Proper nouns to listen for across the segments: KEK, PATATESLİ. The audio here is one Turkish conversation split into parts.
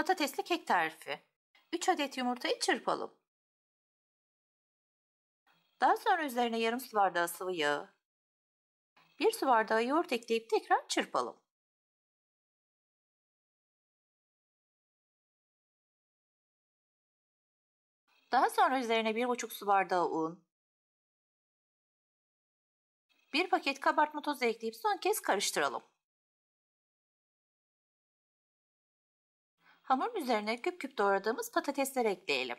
Patatesli kek tarifi. 3 adet yumurtayı çırpalım. Daha sonra üzerine yarım su bardağı sıvı yağı, 1 su bardağı yoğurt ekleyip tekrar çırpalım. Daha sonra üzerine 1,5 su bardağı un, 1 paket kabartma tozu ekleyip son kez karıştıralım. Hamurun üzerine küp küp doğradığımız patatesleri ekleyelim.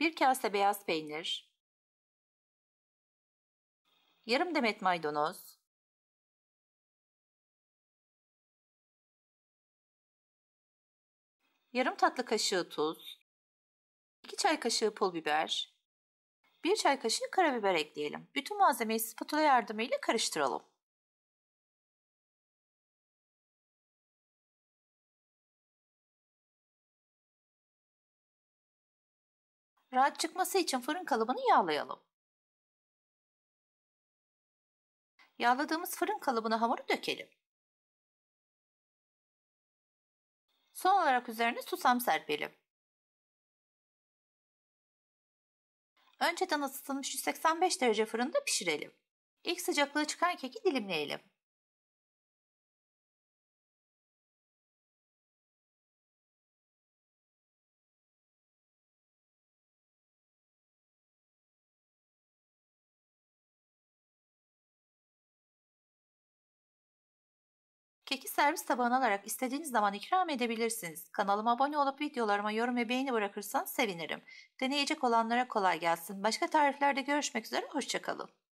1 kase beyaz peynir, yarım demet maydanoz, yarım tatlı kaşığı tuz, 2 çay kaşığı pul biber, 1 çay kaşığı karabiber ekleyelim. Bütün malzemeyi spatula yardımıyla karıştıralım. Rahat çıkması için fırın kalıbını yağlayalım. Yağladığımız fırın kalıbına hamuru dökelim. Son olarak üzerine susam serpelim. Önceden ısıtılmış 185 derece fırında pişirelim. İlk sıcaklığı çıkan keki dilimleyelim. Keki servis tabağına alarak istediğiniz zaman ikram edebilirsiniz. Kanalıma abone olup videolarıma yorum ve beğeni bırakırsanız sevinirim. Deneyecek olanlara kolay gelsin. Başka tariflerde görüşmek üzere, hoşça kalın.